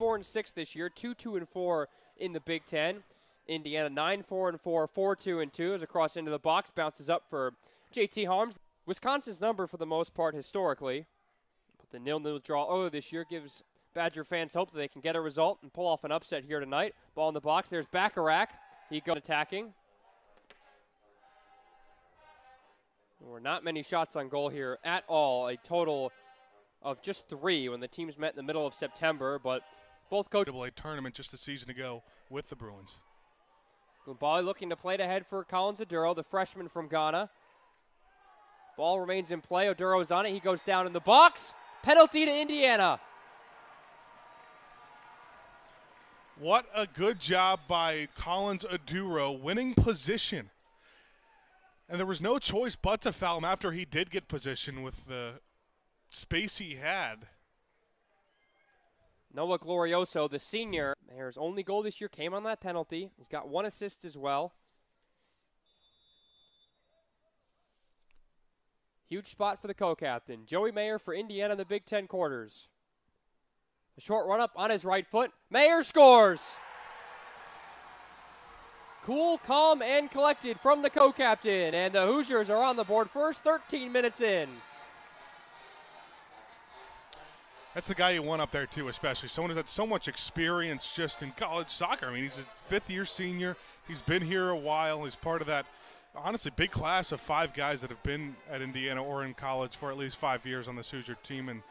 4-6 this year, 2-2-4 in the Big Ten. Indiana 9-4-4, 4-2-2 as it crosses into the box, bounces up for JT Harms. Wisconsin's number for the most part historically, but the 0-0 draw earlier this year gives Badger fans hope that they can get a result and pull off an upset here tonight. Ball in the box, there's Bacharach. He goes attacking. There were not many shots on goal here at all, a total of just 3 when the teams met in the middle of September, but both coaches... AA tournament just a season ago with the Bruins. Gumbali looking to play it ahead for Collins Oduro, the freshman from Ghana. Ball remains in play. Oduro's on it. He goes down in the box. Penalty to Indiana. What a good job by Collins Oduro, winning position. And there was no choice but to foul him after he did get position with the space he had. Noah Glorioso, the senior, Maher's only goal this year came on that penalty. He's got 1 assist as well. Huge spot for the co-captain. Joey Maher for Indiana in the Big Ten quarters. A short run-up on his right foot. Maher scores! Cool, calm, and collected from the co-captain. And the Hoosiers are on the board first, 13 minutes in. That's the guy you want up there, too, especially. Someone who's had so much experience just in college soccer. I mean, he's a 5th-year senior. He's been here a while. He's part of that, honestly, big class of 5 guys that have been at Indiana or in college for at least 5 years on this Hoosier team. And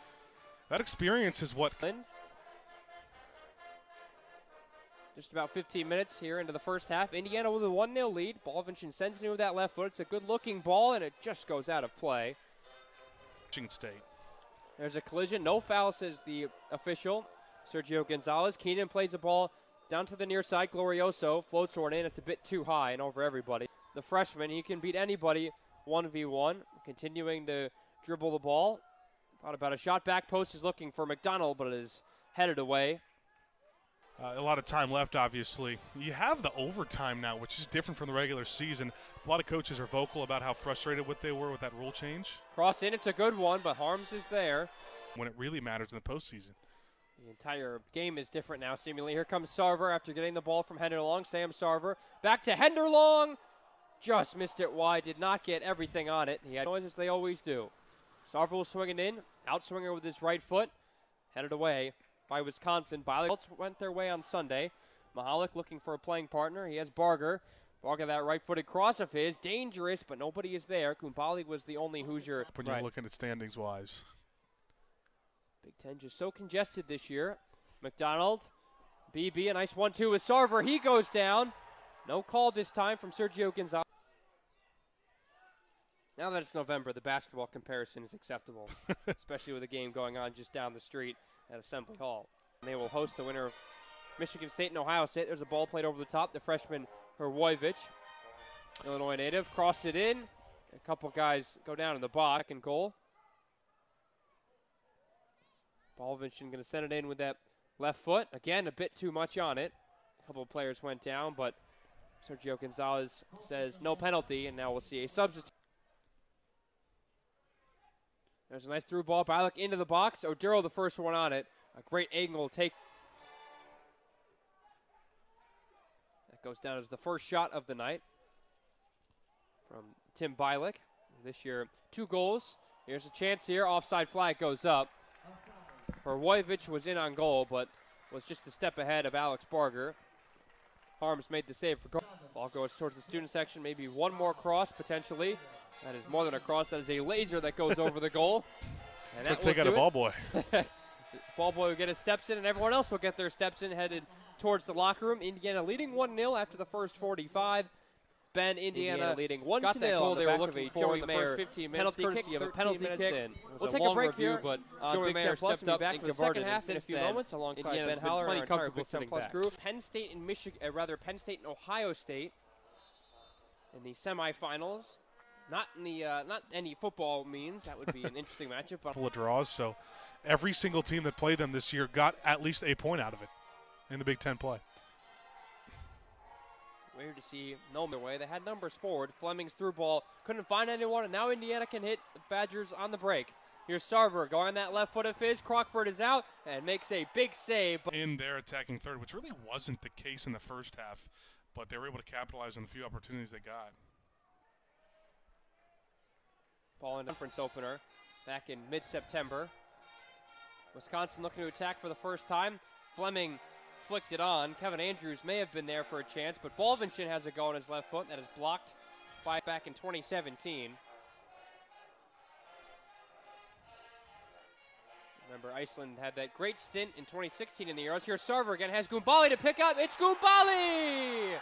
that experience is what... Just about 15 minutes here into the first half. Indiana with a 1-0 lead. Balvinchin sends it in with that left foot. It's a good-looking ball, and it just goes out of play. State. There's a collision. No foul, says the official. Sergio Gonzalez. Keenan plays the ball down to the near side. Glorioso floats one in. It's a bit too high and over everybody. The freshman, he can beat anybody 1v1. Continuing to dribble the ball. Thought about a shot. Back post is looking for McDonald, but it is headed away. A lot of time left, obviously. You have the overtime now, which is different from the regular season. A lot of coaches are vocal about how frustrated what they were with that rule change. Cross in, it's a good one, but Harms is there. When it really matters in the postseason. The entire game is different now, seemingly. Here comes Sarver after getting the ball from Henderlong. Sam Sarver back to Henderlong. Just missed it wide, did not get everything on it. He had noise as they always do. Sarver will swing it in, outswinger with his right foot. Headed away by Wisconsin. Bylick went their way on Sunday. Mihalik looking for a playing partner. He has Barger. Barger, that right-footed cross of his. Dangerous, but nobody is there. Gumbali was the only Hoosier. When you're looking at standings-wise. Big Ten just so congested this year. McDonald, BB, a nice 1-2 with Sarver. He goes down. No call this time from Sergio Gonzalez. Now that it's November, the basketball comparison is acceptable, especially with a game going on just down the street at Assembly Hall. And they will host the winner of Michigan State and Ohio State. There's a ball played over the top. The freshman Hrvojevic, Illinois native, crossed it in. A couple guys go down in the box and goal. Balvinchin going to send it in with that left foot. Again, a bit too much on it. A couple of players went down, but Sergio Gonzalez says no penalty, and now we'll see a substitute. There's a nice through ball. Bylick into the box. Oduro the first one on it. A great angle take. That goes down as the first shot of the night from Tim Bylick. This year, 2 goals. Here's a chance here. Offside flag goes up. Hrvojevic was in on goal, but was just a step ahead of Alex Barger. Harms made the save for goal. Ball goes towards the student section. Maybe one more cross, potentially. That is more than a cross. That is a laser that goes over the goal. And that will take out a ball boy. Ball boy will get his steps in, and everyone else will get their steps in, headed towards the locker room. Indiana leading 1-0 after the first 45. Ben, Indiana leading 1-0. Got that goal they were looking for in the first 15 minutes. Courtesy of a penalty kick. We'll take a break here, but Joey Maher stepped up back for the second half in a few moments alongside Ben Holler and our entire Big Ten Plus crew. Penn State and Ohio State in the semifinals. Not any football means. That would be an interesting matchup. But full of draws, so every single team that played them this year got at least a point out of it in the Big Ten play. Weird to see no way. They had numbers forward. Fleming's through ball couldn't find anyone, and now Indiana can hit the Badgers on the break. Here's Sarver going that left foot of his. Crockford is out and makes a big save. In there attacking third, which really wasn't the case in the first half, but they were able to capitalize on the few opportunities they got. Ball in conference opener back in mid-September. Wisconsin looking to attack for the first time. Fleming flicked it on. Kevin Andrews may have been there for a chance, but Balvinchin has a go on his left foot. That is blocked by back in 2017. Remember, Iceland had that great stint in 2016 in the Euros. Here, Sarver again has Gumbali to pick up. It's Gumbali!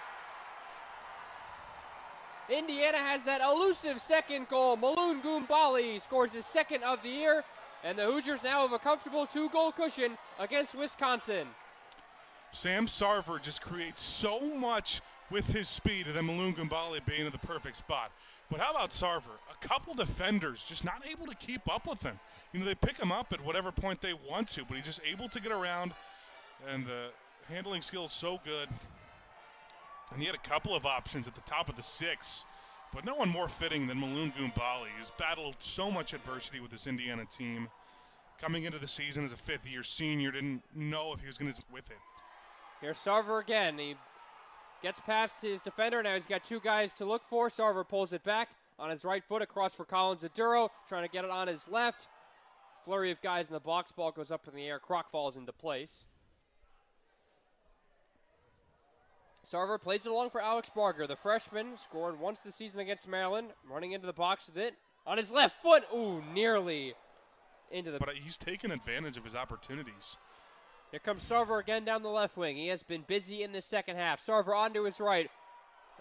Indiana has that elusive second goal. Malun Gumbali scores his second of the year, and the Hoosiers now have a comfortable two-goal cushion against Wisconsin. Sam Sarver just creates so much with his speed, and then Malun Gumbali being in the perfect spot. But how about Sarver? A couple defenders just not able to keep up with him. You know, they pick him up at whatever point they want to, but he's just able to get around, and the handling skill is so good. And he had a couple of options at the top of the six, but no one more fitting than Malun Gumbali, who's battled so much adversity with this Indiana team. Coming into the season as a fifth-year senior, didn't know if he was going to with it. Here's Sarver again. He gets past his defender. Now he's got two guys to look for. Sarver pulls it back on his right foot across for Collins Oduro, trying to get it on his left. Flurry of guys in the box. Ball goes up in the air. Crock falls into place. Sarver plays it along for Alex Barger. The freshman scored once this season against Maryland. Running into the box with it on his left foot. Ooh, nearly into the. But he's taken advantage of his opportunities. Here comes Sarver again down the left wing. He has been busy in the second half. Sarver onto his right.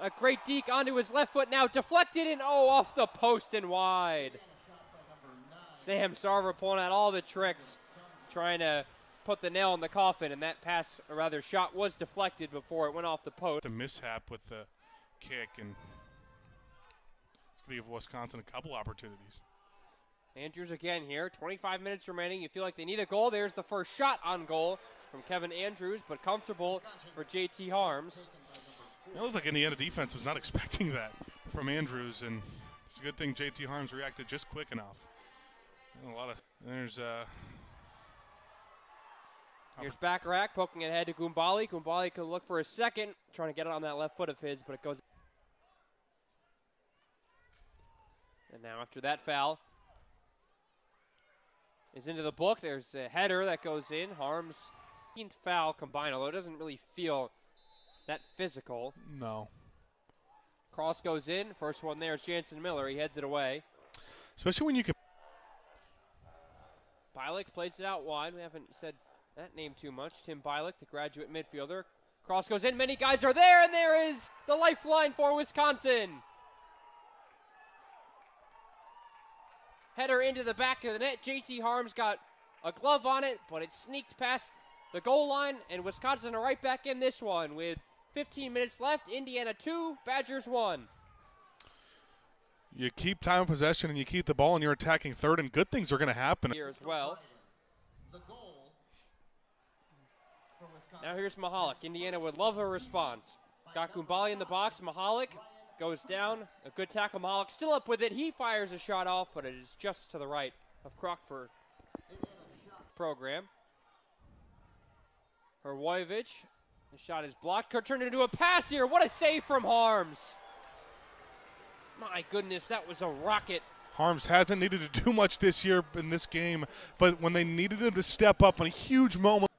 A great deke onto his left foot now. Deflected and oh, off the post and wide. Sam Sarver pulling out all the tricks, trying to put the nail in the coffin, and that pass, or rather shot, was deflected before it went off the post. The mishap with the kick, and it's going to give Wisconsin a couple opportunities. Andrews again here, 25 minutes remaining. You feel like they need a goal. There's the first shot on goal from Kevin Andrews, but comfortable for JT Harms. It looks like Indiana defense was not expecting that from Andrews, and it's a good thing JT Harms reacted just quick enough. And here's Bacharach poking it ahead to Gumbali. Gumbali can look for a second, trying to get it on that left foot of his, but it goes. And now after that foul, is into the book. There's a header that goes in. Harms' 18th foul combined, although it doesn't really feel that physical. No. Cross goes in. First one there is Jansen Miller. He heads it away. Especially when you can. Bylick plays it out wide. We haven't said that name too much. Tim Bylick, the graduate midfielder. Cross goes in. Many guys are there, and there is the lifeline for Wisconsin. Header into the back of the net. JT Harms got a glove on it, but it sneaked past the goal line, and Wisconsin are right back in this one with 15 minutes left. Indiana 2, Badgers 1. You keep time of possession and you keep the ball, and you're attacking third, and good things are going to happen here as well. The goal for Wisconsin. Now here's Mihalik. Indiana would love a response. Got Gumbali in the box. Mihalik goes down, a good tackle. Mihalik still up with it. He fires a shot off, but it is just to the right of Crockford program. Hrvojevic, the shot is blocked. Could turn into a pass here. What a save from Harms. My goodness, that was a rocket. Harms hasn't needed to do much this year in this game, but when they needed him to step up in a huge moment.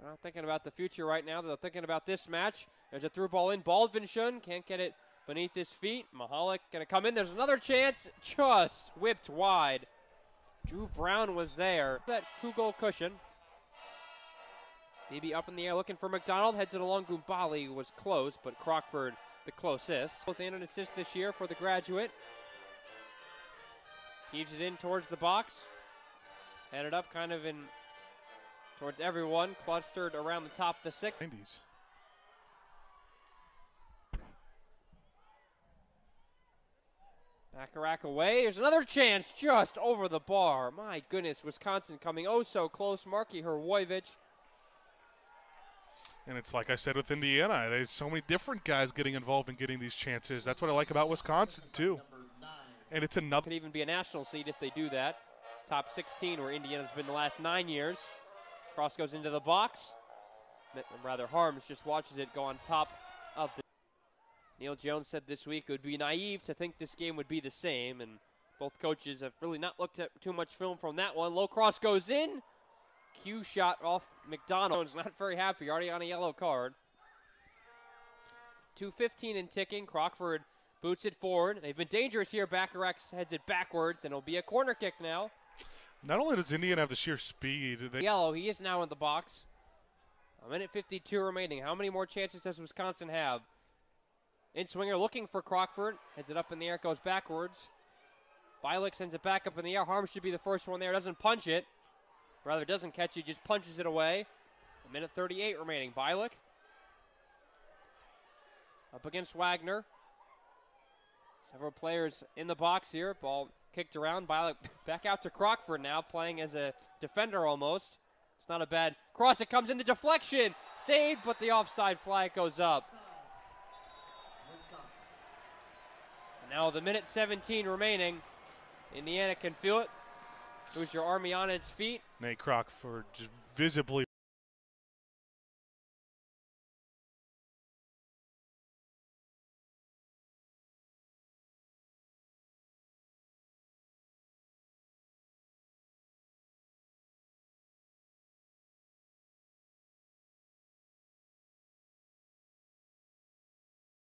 They're not thinking about the future right now. They're thinking about this match. There's a through ball in. Balvinchin can't get it beneath his feet. Mihalik going to come in. There's another chance. Just whipped wide. Drew Brown was there. That two-goal cushion. Maybe up in the air looking for McDonald. Heads it along. Gumbali was close, but Crockford the closest. And an assist this year for the graduate. Heaves it in towards the box. Headed up kind of in towards everyone, clustered around the top of the six. Bacharach away, here's another chance just over the bar. My goodness, Wisconsin coming oh so close. Marky Hrvojevic. And it's like I said with Indiana, there's so many different guys getting involved in getting these chances. That's what I like about Wisconsin too. And it's another. Could even be a national seed if they do that. Top 16 where Indiana's been the last 9 years. Cross goes into the box. Rather, Harms just watches it go on top of the. Neil Jones said this week it would be naive to think this game would be the same, and both coaches have really not looked at too much film from that one. Low cross goes in. Q shot off McDonald's. Not very happy, already on a yellow card. 2:15 and ticking. Crockford boots it forward. They've been dangerous here. Bacharach heads it backwards, and it'll be a corner kick now. Not only does Indiana have the sheer speed. Yellow, he is now in the box. A minute 52 remaining. How many more chances does Wisconsin have? In-swinger looking for Crockford. Heads it up in the air, goes backwards. Bylick sends it back up in the air. Harms should be the first one there. Doesn't punch it. Rather, doesn't catch it, just punches it away. A minute 38 remaining. Bylick up against Wagner. Several players in the box here. Ball kicked around. Bylick back out to Crockford now, playing as a defender almost. It's not a bad cross. It comes in the deflection. Saved, but the offside flag goes up. And now the minute 17 remaining. Indiana can feel it. Lose your army on its feet. Nate Crockford just visibly.